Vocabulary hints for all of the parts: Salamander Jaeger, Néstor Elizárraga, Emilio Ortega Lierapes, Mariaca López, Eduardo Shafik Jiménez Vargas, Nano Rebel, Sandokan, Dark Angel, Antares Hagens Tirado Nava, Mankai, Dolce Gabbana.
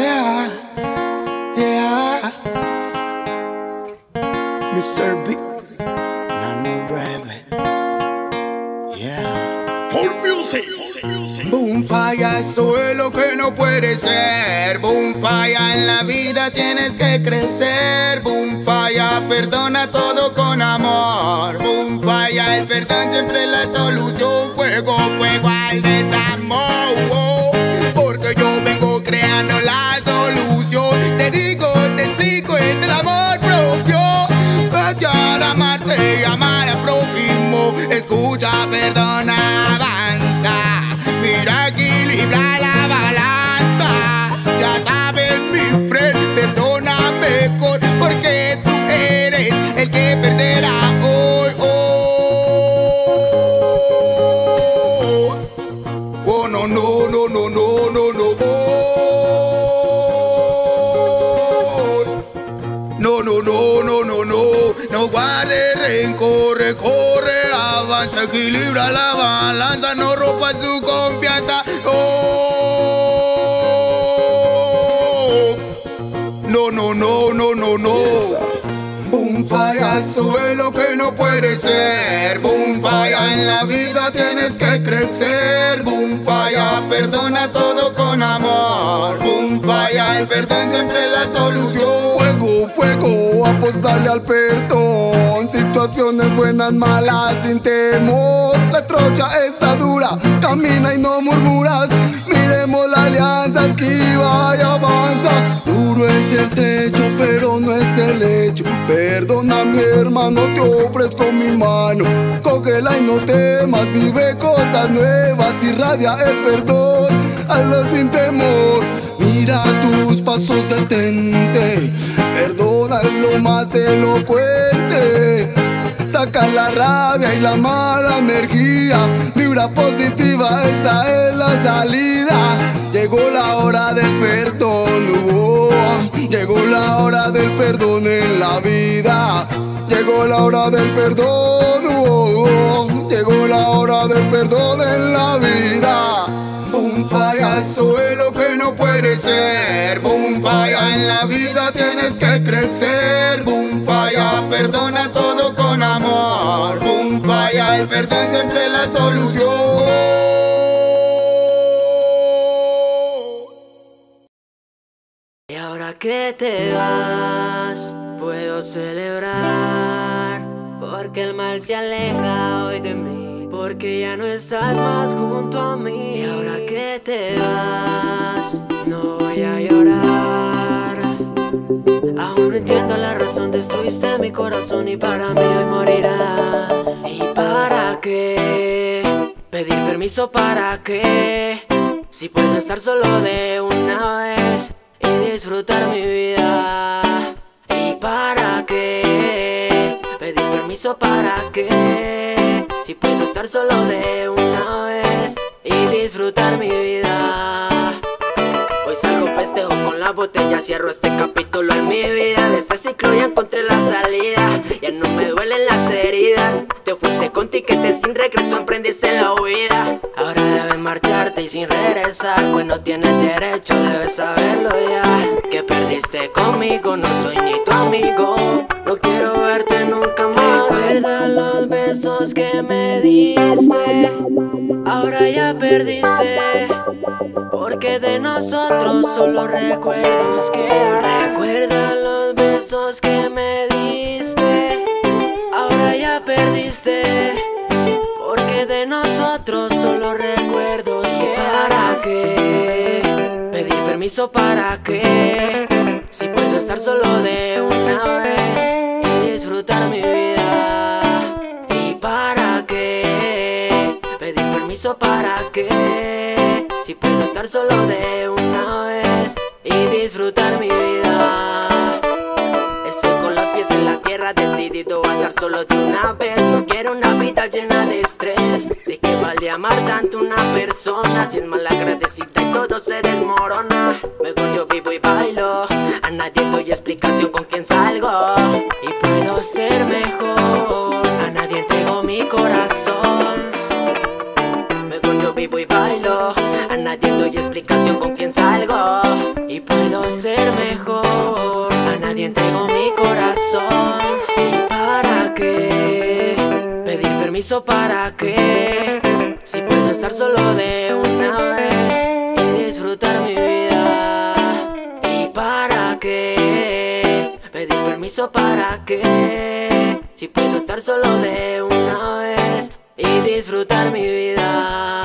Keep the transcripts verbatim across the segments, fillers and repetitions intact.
Yeah, yeah. mister Big, Nano Rebel. Yeah. For music. Boom, falla, esto es lo que no puede ser. Boom, falla, en la vida tienes que crecer. Boom, falla, perdona todo con amor. Boom, falla, el perdón siempre es la solución. Fuego, fuego al desamor. Porque yo vengo creando la solución. Te digo, te explico, es el amor propio. Callar, amarte y amar al prójimo. Escucha, perdona, avanza. Mira, equilibra la balanza. Ya sabes, mi friend, perdóname, porque tú eres el que perderá hoy. Oh, oh, oh, no, no, no, no, no, no, no, oh, no, no, no, no, no, no, no guardes rencor, corre, avanza, equilibra la balanza, no rompa su confianza. Oh, no, no, no, no, no, no. Boom, falla, eso es lo que no puede ser. Boom, falla, en la vida tienes que crecer. Boom, falla, perdona todo con amor. Boom, falla, el perdón siempre es la solución. Fuego, fuego, apostarle al perdón. Situaciones buenas, malas, sin temor. La trocha está dura, camina y no murmuras. Miremos la alianza, esquiva y avanza. Duro es el techo, pero no es el hecho. Perdona, mi hermano, te ofrezco mi mano. Cógela y no temas, vive cosas nuevas, irradia el perdón, hazlo sin temor. Mira tus pasos, detente, perdona es lo más elocuente. Saca la rabia y la mala energía, vibra positiva, esta es la salida. Llegó la hora del perdón, oh, llegó la hora del perdón en la vida. Llegó la hora del perdón, oh, oh, llegó la hora del perdón en la vida. Boom, falla, eso es lo que no puede ser. Boom, falla, en la vida tienes que crecer. Boom, falla, perdona todo con amor. Boom, falla, el perdón siempre es la solución. Y ahora que te vas, puedo celebrar, porque el mal se aleja hoy de mí, porque ya no estás más junto a mí. Y ahora que te vas, no voy a llorar. Aún no entiendo la razón, destruiste mi corazón y para mí hoy morirás. ¿Y para qué pedir permiso? ¿Para qué? Si puedo estar solo de una vez y disfrutar mi vida. ¿Y para qué pedir permiso? ¿Para qué? Si puedo estar solo de una vez y disfrutar mi vida. Hoy salgo, festejo con la botella, cierro este capítulo en mi vida. De este ciclo ya encontré la salida, ya no me duelen las heridas. Te fuiste con tiquetes sin regreso, aprendiste la huida. Ahora debes marcharte y sin regresar, pues no tienes derecho, debes saberlo ya. Que perdiste conmigo, no soy ni tu amigo, no quiero verte nunca más. Recuerda los besos que me diste, ahora ya perdiste, porque de nosotros solo recuerdos quedan. Recuerda los besos que me diste, ahora ya perdiste, porque de nosotros solo recuerdos quedan. ¿Para qué pedir permiso? ¿Para qué? Si puedo estar solo de una vez y disfrutar mi vida. ¿Y para qué pedir permiso? ¿Para qué? Si puedo estar solo de una vez y disfrutar mi vida. Estoy con los pies en la tierra, decidido a estar solo de una vez. No quiero una vida llena de estrés. ¿De qué vale amar tanto una persona si es malagradecida y todo se desmorona? Mejor yo vivo y bailo, a nadie doy explicación con quién salgo. Y puedo ser mejor, a nadie entrego mi corazón. Mejor yo vivo y bailo, a nadie nadie doy explicación, con quién salgo y puedo ser mejor. A nadie entrego mi corazón. ¿Y para qué pedir permiso? ¿Para qué? Si puedo estar solo de una vez y disfrutar mi vida. ¿Y para qué pedir permiso? ¿Para qué? Si puedo estar solo de una vez y disfrutar mi vida.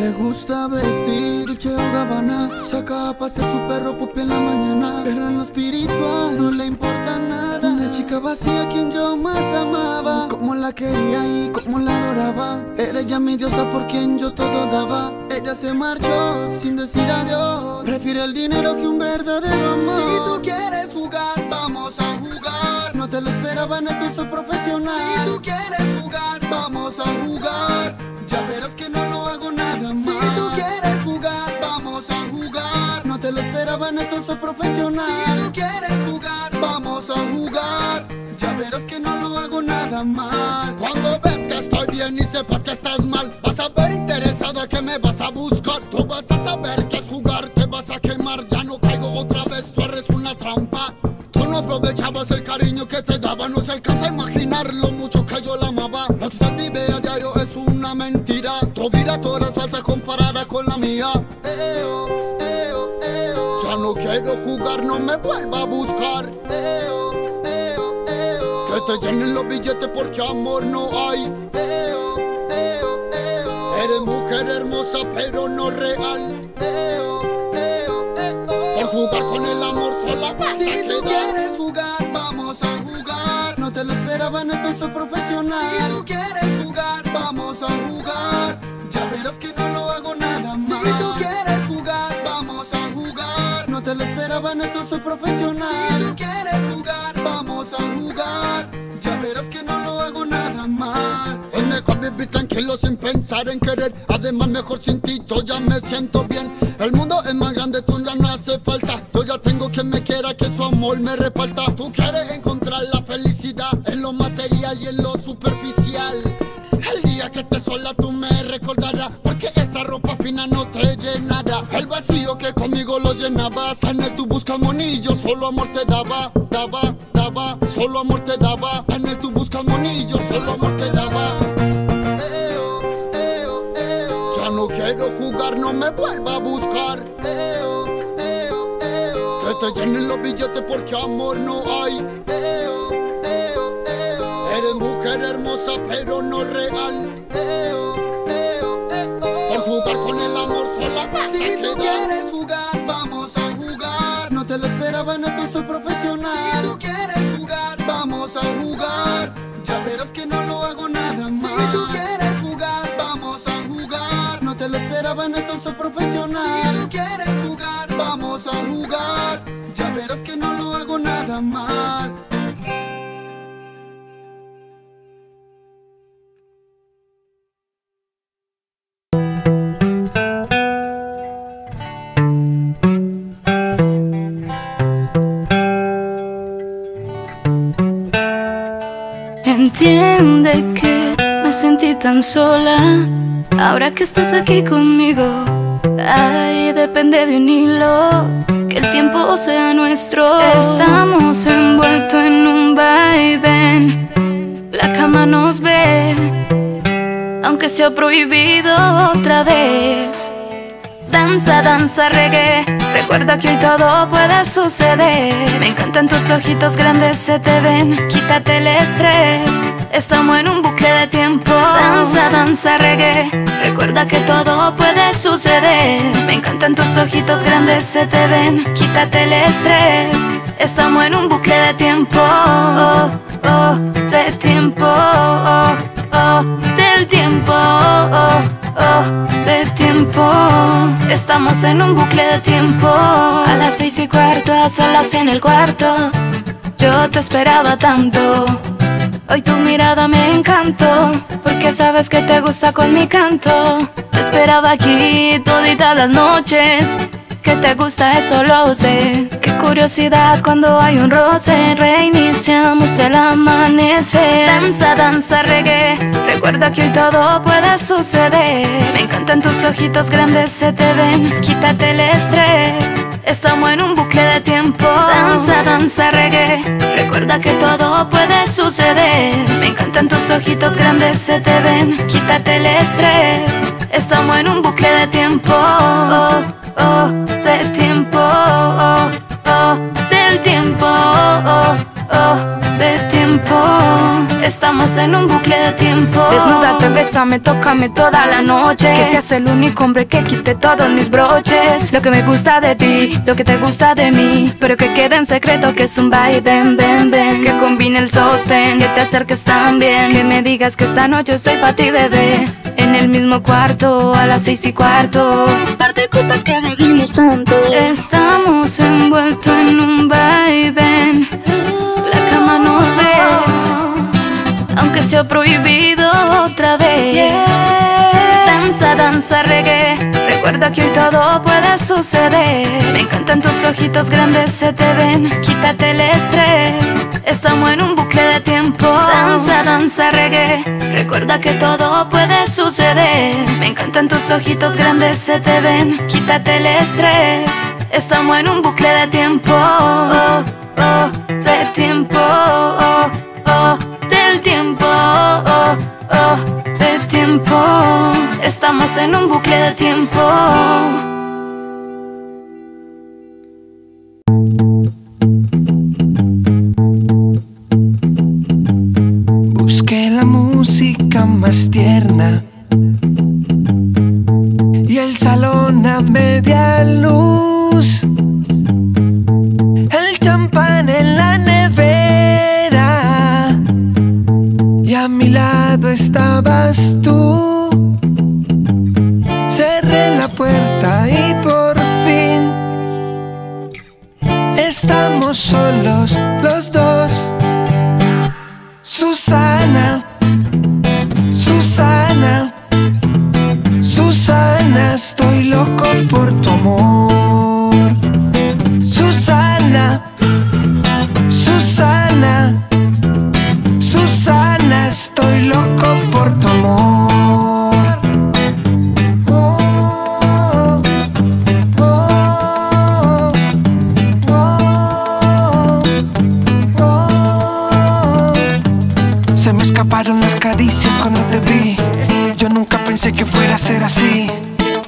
Le gusta vestir Dolce o Gabbana, saca a pasear su perro Pupi en la mañana. Pero en lo espiritual no le importa nada. Una chica vacía, quien yo más amaba, como la quería y como la adoraba. Era ella mi diosa, por quien yo todo daba. Ella se marchó sin decir adiós. Prefiere el dinero que un verdadero amor. Si tú quieres jugar, vamos a jugar. No te lo esperaba, en esto soy profesional. Si tú quieres jugar, vamos a jugar. Ya verás que no lo hago nada más. Si tú quieres jugar, vamos a jugar. No te lo esperaba, en esto soy profesional. Si tú quieres jugar, vamos a jugar. Ya verás que no lo hago nada mal. Cuando ves que estoy bien y sepas que estás mal, vas a ver interesada que me vas a buscar. Tú vas a saber que es jugar, te vas a quemar. Ya no caigo otra vez, tú eres una trampa. Tú no aprovechabas el cariño que te daba. No se alcanza a imaginar lo mucho que yo la amaba. Lo que usted vive a diario es una mentira. Tu vida toda es falsa comparada con la mía. Eo, eo, eo. Ya no quiero jugar, no me vuelva a buscar. Eo, eo, eo. Que te llenen los billetes porque amor no hay. Eo, eo, eo. Eres mujer hermosa pero no real. Eo, eo, eo. Por jugar con el amor sola vas a quedar. Si tú quieres jugar, vamos a jugar. No te lo esperaba, en esto soy profesional. Si tú quieres jugar, vamos a jugar. Ya verás que no lo hago nada más. Si tú quieres jugar, vamos a jugar. No te lo esperaba, en esto soy profesional. Si tú quieres jugar, vamos a jugar. Ya verás que no lo hago nada más. Es mejor vivir tranquilo sin pensar en querer. Además mejor sin ti yo ya me siento bien. El mundo es más grande, tú ya no hace falta. Yo ya tengo quien me quiera, que su amor me reparta. Tú quieres encontrar la felicidad en lo material y en lo superficial. El día que estés sola tú me recordarás, porque esa ropa fina no te llenará. El vacío que conmigo lo llenabas, en él tú buscas monillo, solo amor te daba, daba, daba. Solo amor te daba, en él tú buscas monillo, solo amor te daba. Eo, eo, eo. Ya no quiero jugar, no me vuelva a buscar. Eo, eo, eo. Que te llenen los billetes porque amor no hay. Eo, eo, eo. Eres mujer hermosa pero no real. Eo, eo, eo. Por jugar con el amor sola vas a quedar. Si tú quieres jugar, vamos a jugar. No te lo esperaba, en esto soy profesional. Si tú quieres jugar, vamos a jugar. Ya verás que no lo hago nada más. Si tú quieres jugar, vamos a jugar. No te lo esperaba, en esto soy profesional. Si tú quieres jugar, vamos a jugar. Ya verás que no lo hago nada mal. Entiende que me sentí tan sola, ahora que estás aquí conmigo. Ay, depende de un hilo, que el tiempo sea nuestro. Estamos envueltos en un vaivén, la cama nos ve, aunque sea prohibido otra vez. Danza, danza, reggae, recuerda que hoy todo puede suceder. Me encantan tus ojitos grandes, se te ven, quítate el estrés. Estamos en un bucle de tiempo. Danza, danza, reggae, recuerda que todo puede suceder. Me encantan tus ojitos grandes, se te ven, quítate el estrés. Estamos en un bucle de tiempo, oh, oh, de tiempo, oh, oh, del tiempo, oh, oh. Oh, de tiempo. Estamos en un bucle de tiempo. A las seis y cuarto, a solas en el cuarto. Yo te esperaba tanto. Hoy tu mirada me encantó, porque sabes que te gusta con mi canto. Te esperaba aquí toditas las noches, que te gusta eso lo sé. Qué curiosidad cuando hay un roce, reiniciamos el amanecer. Danza, danza, reggae, recuerda que hoy todo puede suceder. Me encantan tus ojitos grandes, se te ven, quítate el estrés. Estamos en un bucle de tiempo. Danza, danza, reggae, recuerda que todo puede suceder. Me encantan tus ojitos grandes, se te ven, quítate el estrés. Estamos en un bucle de tiempo. Oh. Oh, del tiempo, oh, oh, del tiempo, oh, oh, del tiempo. Estamos en un bucle de tiempo. Desnúdate, bésame, tócame toda la noche. Que seas el único hombre que quite todos mis broches. Lo que me gusta de ti, lo que te gusta de mí, pero que quede en secreto que es un vaivén, ven, ven. Que combine el sostén, que te acerques también. Que me digas que esta noche estoy pa' ti, bebé. En el mismo cuarto, a las seis y cuarto. Par de copas que bebimos tanto. Estamos envueltos en un vaivén. La cama nos ve, aunque sea prohibido otra vez. Yeah. Danza, danza, reggae, recuerda que hoy todo puede suceder. Me encantan tus ojitos grandes, se te ven, quítate el estrés. Estamos en un bucle de tiempo. Danza, danza, reggae, recuerda que todo puede suceder. Me encantan tus ojitos grandes, se te ven, quítate el estrés. Estamos en un bucle de tiempo. Oh, oh, de tiempo, oh, oh, del tiempo, oh, oh, de tiempo. Estamos en un bucle de tiempo. Más tierna y el salón a media luz, el champán en la nevera y a mi lado estabas tú. Cerré la puerta y por fin estamos solos los dos. Susana, Susana, Susana, estoy loco por tu amor. Susana, Susana, Susana, estoy loco por tu amor. Oh, oh, oh, oh, oh, oh. Se me escaparon las caricias cuando te vi. Pensé que fuera a ser así.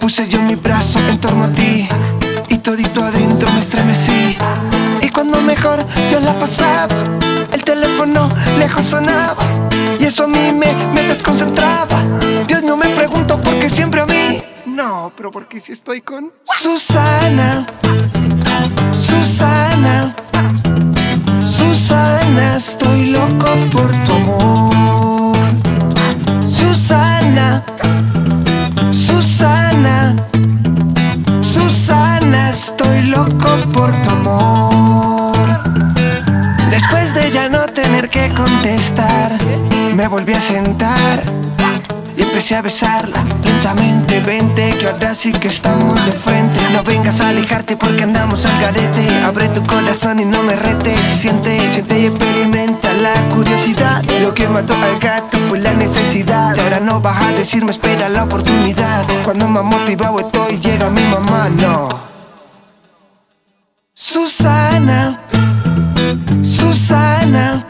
Puse yo mi brazo en torno a ti y todito adentro me estremecí. Y cuando mejor yo la pasaba, el teléfono lejos sonaba y eso a mí me, me desconcentraba. Dios, no me pregunto por qué siempre a mí. No, pero porque si estoy con Susana, Susana, Susana, estoy loco por tu amor. Susana, Susana, Susana, estoy loco por tu amor. Después de ya no tener que contestar, me volví a sentar y empecé a besarla lentamente. Vente que ahora sí que estamos de frente. No vengas a alejarte porque andamos al garete. Abre tu corazón y no me retes. Siente, siente y experimenta la curiosidad. Lo que mató al gato fue la necesidad. Ahora no vas a decirme espera la oportunidad. Cuando más motivado estoy llega mi mamá, no. Susana, Susana,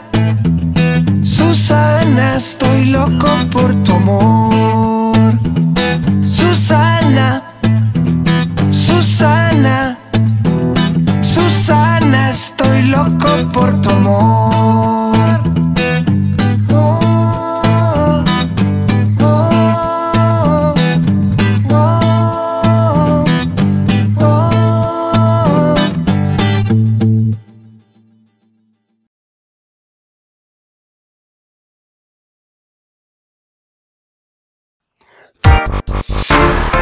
Susana, estoy loco por tu amor. Susana, Susana, Susana, estoy loco por tu amor. Oh, oh, oh, oh, oh, oh.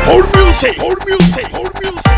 For music, for music, for music.